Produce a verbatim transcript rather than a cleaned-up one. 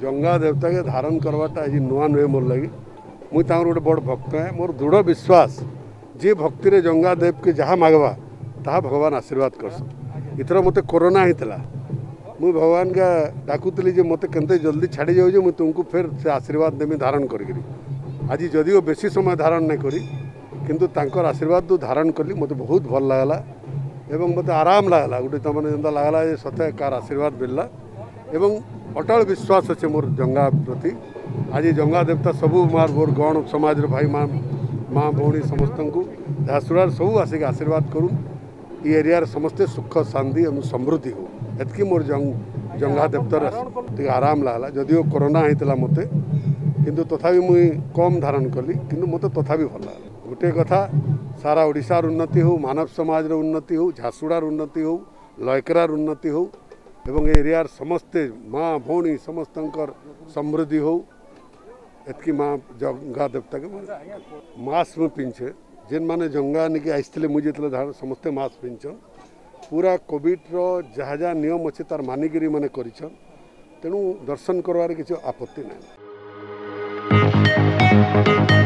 गंगा देवता के धारण करवाटा ये नुआ नुहे मोर लगी मुई तांकर गोटे बड़ भक्त है। मोर दृढ़ विश्वास जी भक्ति रे गंगा देव के जहाँ मागवा ता भगवान आशीर्वाद करस। इथर मते कोरोना होता मुई भगवान का डाकुतली जे मते केंते जल्दी छाड़ी जाऊ मुई तुमको फिर से आशीर्वाद देमी धारण करी। आज जदिओ बेसी समय धारण नहीं करी किंतु तांकर आशीर्वाद तो धारण कली मते बहुत भल लागला एवं मते आराम लागला गोटे त माने जंदा लागला जे सते कार आशीर्वाद मिलला एवं अटल विश्वास अच्छे मोर जंगा प्रति। आज जंगा देवता सबू मार मोर गण समाज भाई माँ माँ भौणी समस्त को झारसुड़ सब आसिक आशीर्वाद करूँ ये एरिया समस्ते सुख शांति और समृद्धि हो एतकी मोर जंग जंगा देवतार टे आराम लागला। जदिओ कोरोना होता मते किंतु तथापि मुई कम धारण कली किंतु मते तथापि भल लागला। गोटे कथा सारा ओडिशार उन्नति हो मानव समाज उन्नति हो झारसुड़ उन्नति हो लयकरार उन्नति हो एवं एरिया समस्ते माँ भौणी समस्त समृद्धि हो एतकी माँ जंगा देवता के मास्क में पिंछे जेन माने जंगा निके आइसले मुझे धारण समस्ते मास्क पिंछन पूरा कोविड रो जहा जहा नियम अच्छे तार मानिकी मैंने करिछन तेणु दर्शन करवार किसी आपत्ति नहीं।